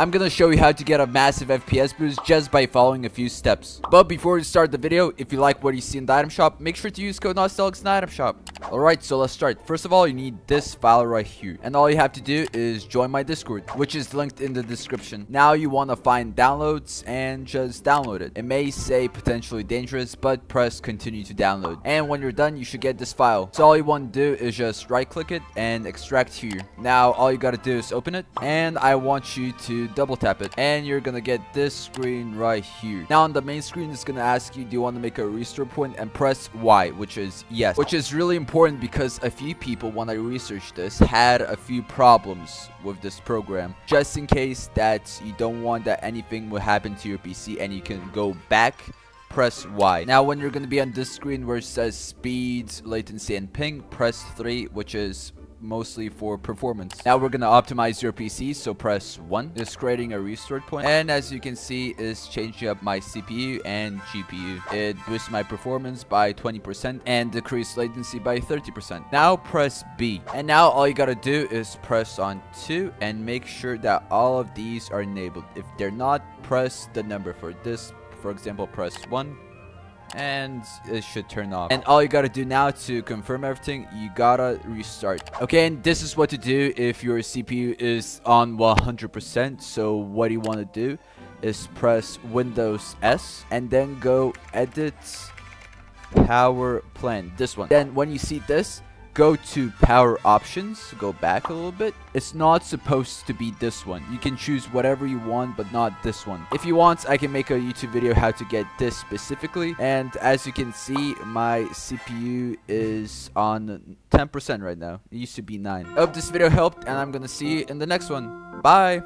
I'm gonna show you how to get a massive FPS boost just by following a few steps. But before we start the video, if you like what you see in the item shop, make sure to use code NotStelix in the item shop. Alright, so let's start. First of all, you need this file right here. And all you have to do is join my Discord, which is linked in the description. Now you want to find downloads and just download it. It may say potentially dangerous, but press continue to download. And when you're done, you should get this file. So all you want to do is just right click it and extract here. Now all you got to do is open it. And I want you to double tap it. And you're going to get this screen right here. Now on the main screen, it's going to ask you, do you want to make a restore point? And press Y, which is yes, which is really important because a few people, when I researched this, had a few problems with this program. Just in case that you don't want that anything will happen to your PC and you can go back, press Y. Now when you're going to be on this screen where it says speed, latency, and ping, press 3, which is mostly for performance. Now we're gonna optimize your PC, so press 1. It's creating a restore point, and as you can see, it's changing up my CPU and GPU. It boosts my performance by 20% and decreased latency by 30%. Now press B, and now all you gotta do is press on 2 and make sure that all of these are enabled. If they're not, press the number for this. For example, press 1. And it should turn off. And all you gotta do now to confirm everything, you gotta restart. Okay, and this is what to do if your CPU is on 100%. So what you want to do is press Windows S and then go edit power plan, this one. Then when you see this, go to power options, go back a little bit. It's not supposed to be this one. You can choose whatever you want, but not this one. If you want, I can make a YouTube video how to get this specifically. And as you can see, my CPU is on 10% right now. It used to be 9. I hope this video helped, and I'm gonna see you in the next one. Bye.